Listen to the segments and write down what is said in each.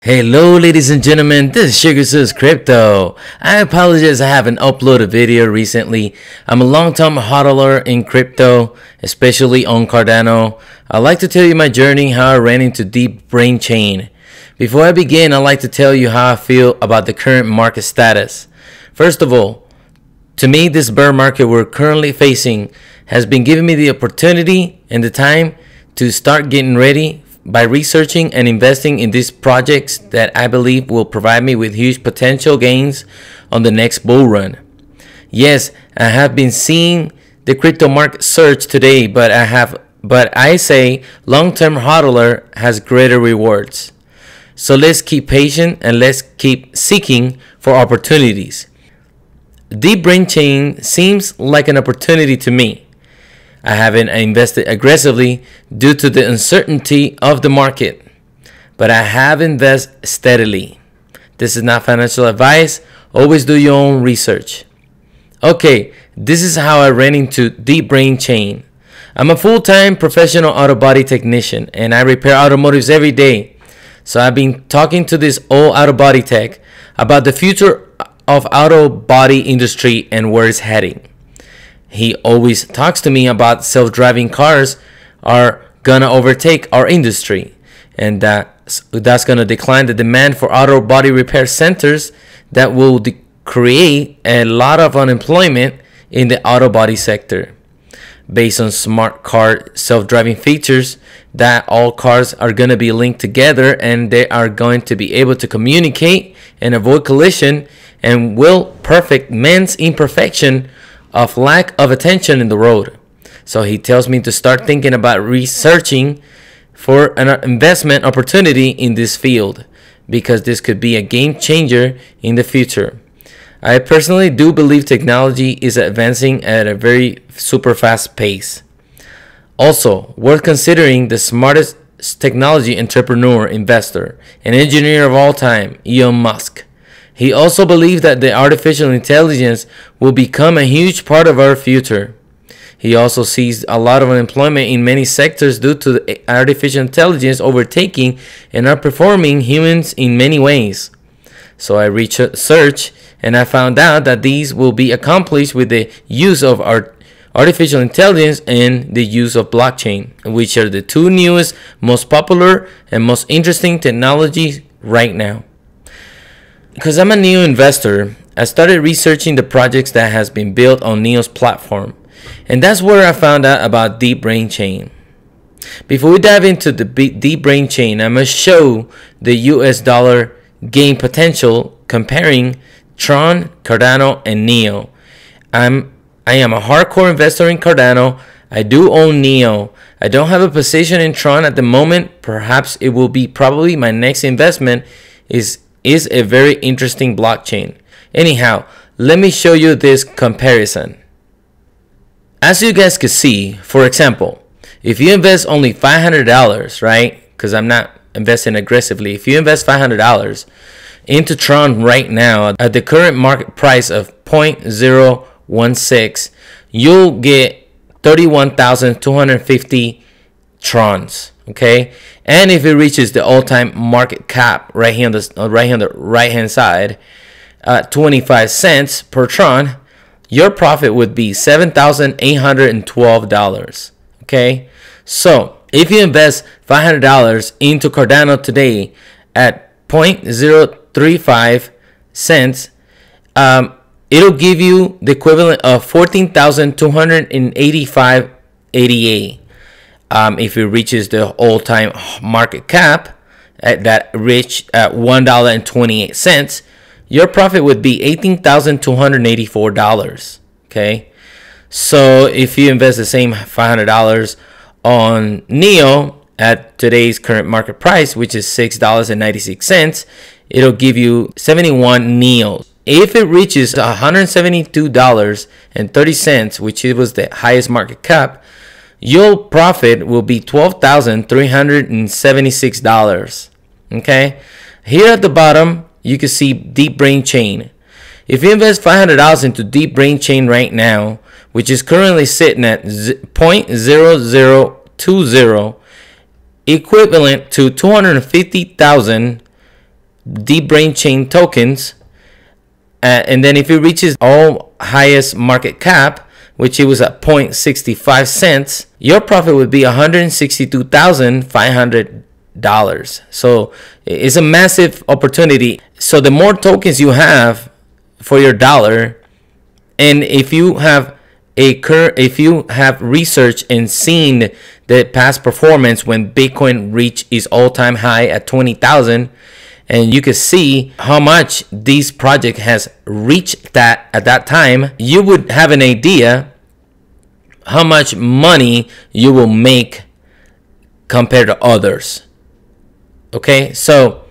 Hello ladies and gentlemen, this is SugarZeus Crypto. I apologize, I haven't uploaded a video recently. I'm a long-time hodler in crypto, especially on Cardano. I'd like to tell you my journey, how I ran into DeepBrain Chain. Before I begin, I'd like to tell you how I feel about the current market status. First of all, to me, this bear market we're currently facing has been giving me the opportunity and the time to start getting ready by researching and investing in these projects that I believe will provide me with huge potential gains on the next bull run. Yes, I have been seeing the crypto market surge today, but I say long-term hodler has greater rewards. So let's keep patient and let's keep seeking for opportunities. DeepBrain Chain seems like an opportunity to me. I haven't invested aggressively due to the uncertainty of the market, but I have invested steadily. This is not financial advice. Always do your own research. Okay, this is how I ran into DeepBrain Chain. I'm a full-time professional auto body technician and I repair automotives every day. So I've been talking to this old auto body tech about the future of auto body industry and where it's heading. He always talks to me about self-driving cars are gonna overtake our industry, and that's gonna decline the demand for auto body repair centers that will create a lot of unemployment in the auto body sector. Based on smart car self-driving features, that all cars are gonna be linked together and they are going to be able to communicate and avoid collision and will perfect man's imperfection of lack of attention in the road. So he tells me to start thinking about researching for an investment opportunity in this field because this could be a game changer in the future. I personally do believe technology is advancing at a very super fast pace. Also, worth considering the smartest technology entrepreneur, investor, and engineer of all time, Elon Musk. He also believes that the artificial intelligence will become a huge part of our future. He also sees a lot of unemployment in many sectors due to the artificial intelligence overtaking and outperforming humans in many ways. So I researched and I found out that these will be accomplished with the use of artificial intelligence and the use of blockchain, which are the two newest, most popular and most interesting technologies right now. Because I'm a Neo investor, I started researching the projects that has been built on Neo's platform, and that's where I found out about DeepBrain Chain. Before we dive into the DeepBrain Chain, I must show the US dollar gain potential comparing Tron, Cardano, and Neo. I am a hardcore investor in Cardano. I do own Neo. I don't have a position in Tron at the moment. Perhaps it will be probably my next investment is a very interesting blockchain. Anyhow, let me show you this comparison. As you guys can see, for example, if you invest only $500, right? Because I'm not investing aggressively. If you invest $500 into Tron right now at the current market price of 0.016, you'll get 31,250 Trons. Okay, and if it reaches the all-time market cap right here on the right-hand side, 25 cents per Tron, your profit would be $7,812. Okay, so if you invest $500 into Cardano today at 0.035 cents, it'll give you the equivalent of 14,285.88. If it reaches the all-time market cap at that reached at $1.28, your profit would be $18,284. Okay, so if you invest the same $500 on Neo at today's current market price, which is $6.96, it'll give you 71 Neos. If it reaches $172.30, which it was the highest market cap, your profit will be $12,376. Okay, here at the bottom you can see DeepBrain Chain. If you invest $500 into DeepBrain Chain right now, which is currently sitting at 0.0020, equivalent to 250,000 DeepBrain Chain tokens, and then if it reaches all highest market cap, which it was at 0.65 cents, your profit would be $162,500. So it's a massive opportunity. So the more tokens you have for your dollar, and if you have researched and seen the past performance when Bitcoin reached its all-time high at 20,000, and you can see how much this project has reached that at that time, you would have an idea how much money you will make compared to others. Okay, so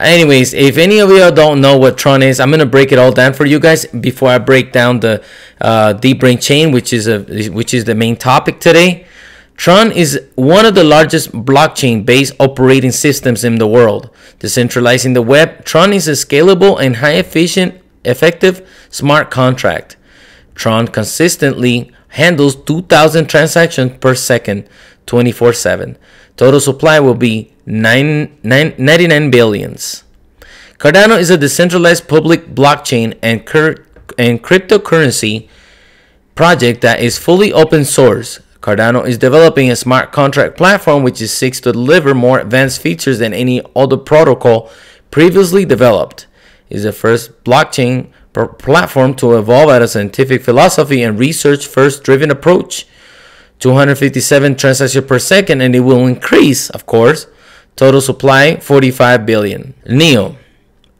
anyways, if any of you don't know what Tron is, I'm gonna break it all down for you guys before I break down the DeepBrain Chain, which is the main topic today. Tron is one of the largest blockchain-based operating systems in the world. Decentralizing the web, Tron is a scalable and high-effective smart contract. Tron consistently handles 2,000 transactions per second, 24/7. Total supply will be 99 billions. Cardano is a decentralized public blockchain and cryptocurrency project that is fully open source. Cardano is developing a smart contract platform which seeks to deliver more advanced features than any other protocol previously developed. It is the first blockchain platform to evolve at a scientific philosophy and research-first driven approach. 257 transactions per second, and it will increase, of course. Total supply, 45 billion. Neo.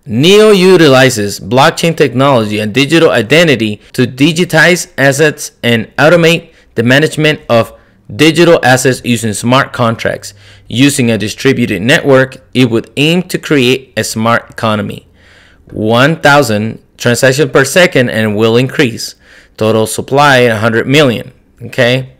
Neo utilizes blockchain technology and digital identity to digitize assets and automate the management of digital assets using smart contracts. Using a distributed network, it would aim to create a smart economy. 1,000 transactions per second and will increase. Total supply, 100 million. Okay.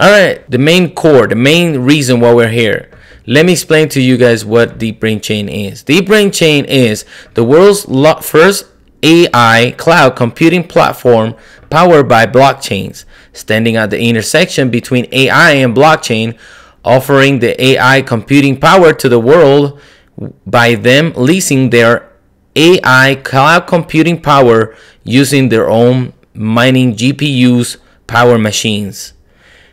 All right, the main core, the main reason why we're here. Let me explain to you guys what DeepBrain Chain is. DeepBrain Chain is the world's first AI cloud computing platform powered by blockchains, standing at the intersection between AI and blockchain, offering the AI computing power to the world by them leasing their AI cloud computing power using their own mining GPUs power machines.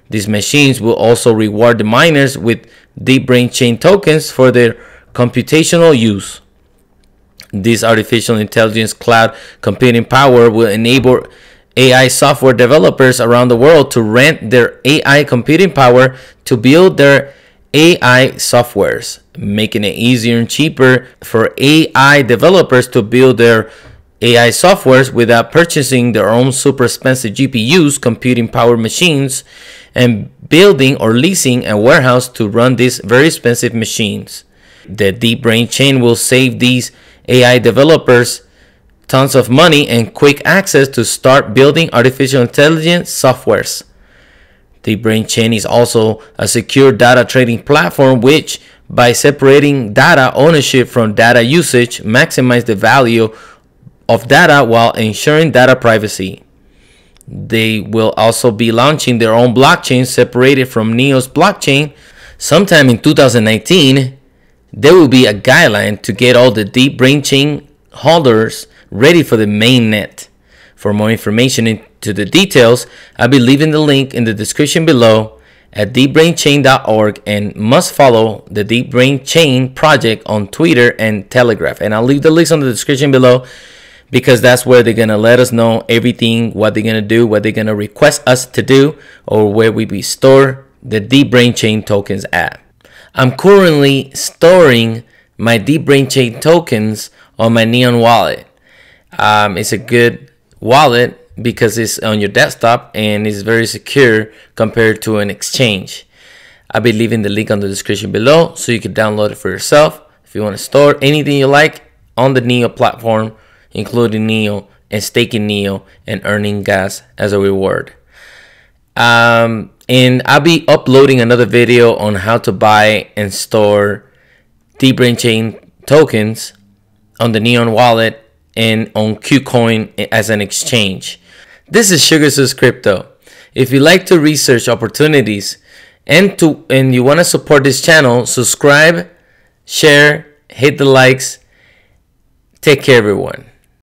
These machines will also reward the miners with DeepBrain Chain tokens for their computational use. This artificial intelligence cloud computing power will enable AI software developers around the world to rent their AI computing power to build their AI softwares, making it easier and cheaper for AI developers to build their AI softwares without purchasing their own super expensive GPUs, computing power machines, and building or leasing a warehouse to run these very expensive machines. The DeepBrain Chain will save these AI developers tons of money and quick access to start building artificial intelligence softwares. DeepBrain Chain is also a secure data trading platform which, by separating data ownership from data usage, maximizes the value of data while ensuring data privacy. They will also be launching their own blockchain separated from Neo's blockchain. Sometime in 2019, there will be a guideline to get all the DeepBrain Chain holders ready for the mainnet. For more information into the details, I'll be leaving the link in the description below at deepbrainchain.org, and must follow the DeepBrain Chain project on Twitter and Telegram. And I'll leave the links on the description below, because that's where they're going to let us know everything, what they're going to do, what they're going to request us to do, or where we store the DeepBrain Chain tokens at. I'm currently storing my DeepBrain Chain tokens on my Neon wallet. It's a good wallet because it's on your desktop and it's very secure compared to an exchange. I'll be leaving the link on the description below so you can download it for yourself. If you want to store anything you like on the Neo platform, including Neo and staking Neo and earning gas as a reward. And I'll be uploading another video on how to buy and store DeepBrain Chain tokens on the Neon wallet and on KuCoin as an exchange. This is SugarZeus Crypto. If you like to research opportunities and you want to support this channel, subscribe, share, hit the likes. Take care, everyone.